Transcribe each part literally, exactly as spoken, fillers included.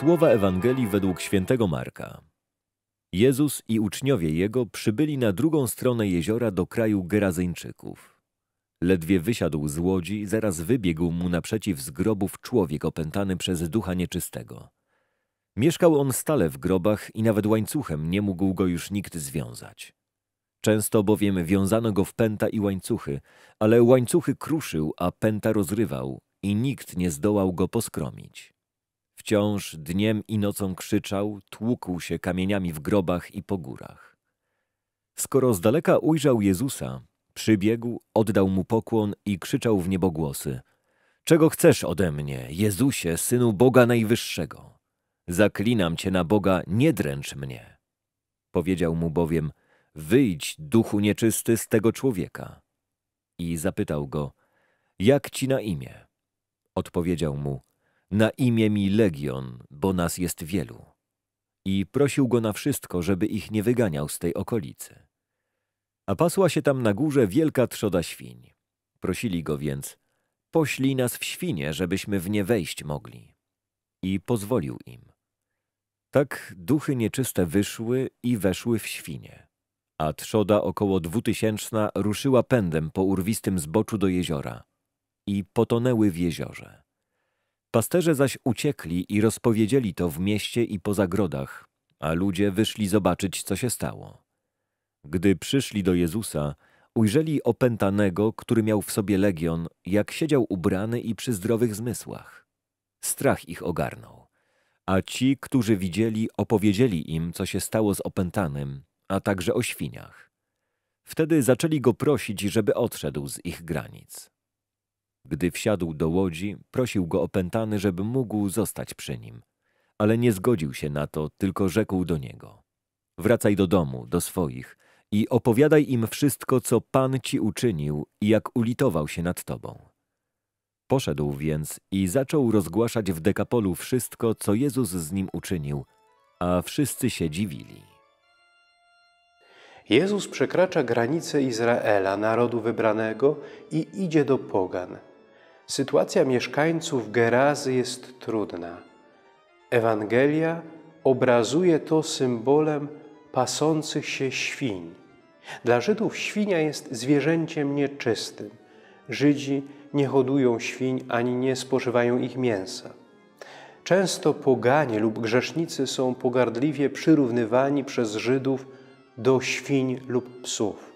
Słowa Ewangelii według świętego Marka. Jezus i uczniowie Jego przybyli na drugą stronę jeziora do kraju Gerazyńczyków. Ledwie wysiadł z łodzi, zaraz wybiegł mu naprzeciw z grobów człowiek opętany przez ducha nieczystego. Mieszkał on stale w grobach i nawet łańcuchem nie mógł go już nikt związać. Często bowiem wiązano go w pęta i łańcuchy, ale łańcuchy kruszył, a pęta rozrywał i nikt nie zdołał go poskromić. Wciąż dniem i nocą krzyczał, tłukł się kamieniami w grobach i po górach. Skoro z daleka ujrzał Jezusa, przybiegł, oddał mu pokłon i krzyczał w niebogłosy: „Czego chcesz ode mnie, Jezusie, Synu Boga Najwyższego? Zaklinam Cię na Boga, nie dręcz mnie!” Powiedział mu bowiem: „Wyjdź, duchu nieczysty, z tego człowieka!” I zapytał go: „Jak ci na imię?” Odpowiedział mu: „Na imię mi Legion, bo nas jest wielu”. I prosił go na wszystko, żeby ich nie wyganiał z tej okolicy. A pasła się tam na górze wielka trzoda świń. Prosili go więc: „Poślij nas w świnie, żebyśmy w nie wejść mogli”. I pozwolił im. Tak duchy nieczyste wyszły i weszły w świnie. A trzoda około dwutysięczna ruszyła pędem po urwistym zboczu do jeziora i potonęły w jeziorze. Pasterze zaś uciekli i rozpowiedzieli to w mieście i po zagrodach, a ludzie wyszli zobaczyć, co się stało. Gdy przyszli do Jezusa, ujrzeli opętanego, który miał w sobie legion, jak siedział ubrany i przy zdrowych zmysłach. Strach ich ogarnął, a ci, którzy widzieli, opowiedzieli im, co się stało z opętanym, a także o świniach. Wtedy zaczęli go prosić, żeby odszedł z ich granic. Gdy wsiadł do łodzi, prosił go opętany, żeby mógł zostać przy nim, ale nie zgodził się na to, tylko rzekł do niego: „Wracaj do domu, do swoich i opowiadaj im wszystko, co Pan ci uczynił i jak ulitował się nad tobą”. Poszedł więc i zaczął rozgłaszać w Dekapolu wszystko, co Jezus z nim uczynił, a wszyscy się dziwili. Jezus przekracza granice Izraela, narodu wybranego, i idzie do pogan. Sytuacja mieszkańców Gerazy jest trudna. Ewangelia obrazuje to symbolem pasących się świń. Dla Żydów świnia jest zwierzęciem nieczystym. Żydzi nie hodują świń ani nie spożywają ich mięsa. Często poganie lub grzesznicy są pogardliwie przyrównywani przez Żydów do świń lub psów.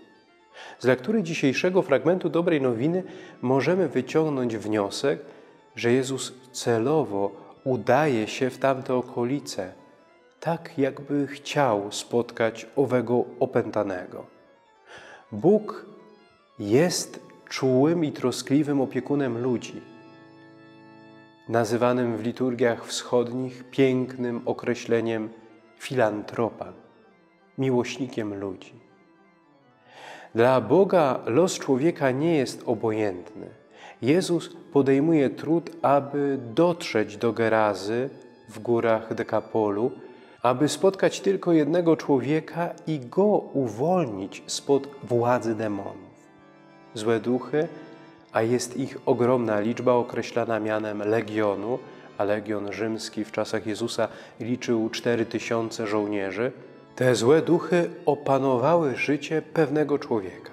Z lektury dzisiejszego fragmentu Dobrej Nowiny możemy wyciągnąć wniosek, że Jezus celowo udaje się w tamte okolice, tak jakby chciał spotkać owego opętanego. Bóg jest czułym i troskliwym opiekunem ludzi, nazywanym w liturgiach wschodnich pięknym określeniem filantropa, miłośnikiem ludzi. Dla Boga los człowieka nie jest obojętny. Jezus podejmuje trud, aby dotrzeć do Gerazy w górach Dekapolu, aby spotkać tylko jednego człowieka i go uwolnić spod władzy demonów. Złe duchy, a jest ich ogromna liczba, określana mianem legionu, a legion rzymski w czasach Jezusa liczył cztery tysiące żołnierzy, te złe duchy opanowały życie pewnego człowieka.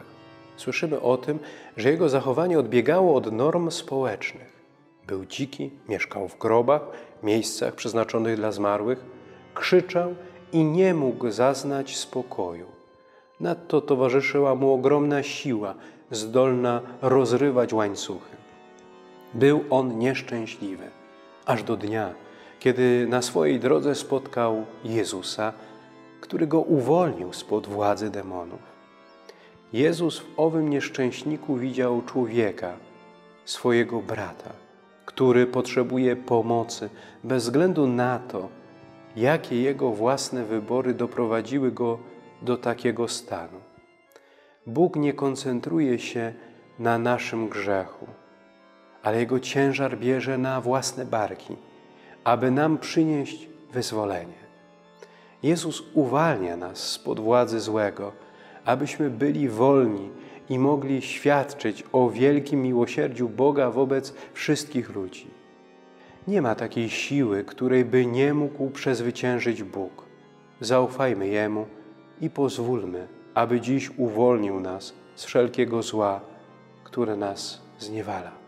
Słyszymy o tym, że jego zachowanie odbiegało od norm społecznych. Był dziki, mieszkał w grobach, miejscach przeznaczonych dla zmarłych, krzyczał i nie mógł zaznać spokoju. Nadto towarzyszyła mu ogromna siła, zdolna rozrywać łańcuchy. Był on nieszczęśliwy, aż do dnia, kiedy na swojej drodze spotkał Jezusa, który go uwolnił spod władzy demonów. Jezus w owym nieszczęśniku widział człowieka, swojego brata, który potrzebuje pomocy, bez względu na to, jakie jego własne wybory doprowadziły go do takiego stanu. Bóg nie koncentruje się na naszym grzechu, ale Jego ciężar bierze na własne barki, aby nam przynieść wyzwolenie. Jezus uwalnia nas spod władzy złego, abyśmy byli wolni i mogli świadczyć o wielkim miłosierdziu Boga wobec wszystkich ludzi. Nie ma takiej siły, której by nie mógł przezwyciężyć Bóg. Zaufajmy Jemu i pozwólmy, aby dziś uwolnił nas z wszelkiego zła, które nas zniewala.